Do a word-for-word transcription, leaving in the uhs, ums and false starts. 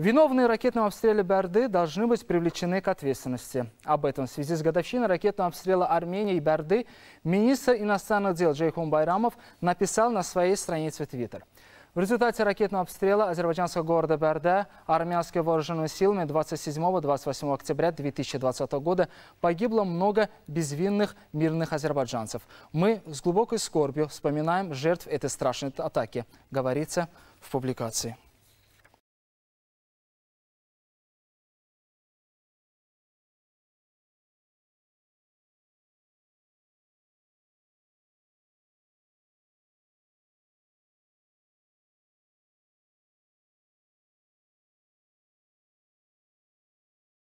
Виновные ракетного обстрела Барды должны быть привлечены к ответственности. Об этом в связи с годовщиной ракетного обстрела Армении и Барды министр иностранных дел Джейхун Байрамов написал на своей странице в Твиттер. В результате ракетного обстрела азербайджанского города Барды армянскими вооруженными силами двадцать седьмого — двадцать восьмого октября две тысячи двадцатого года погибло много безвинных мирных азербайджанцев. Мы с глубокой скорбью вспоминаем жертв этой страшной атаки, говорится в публикации.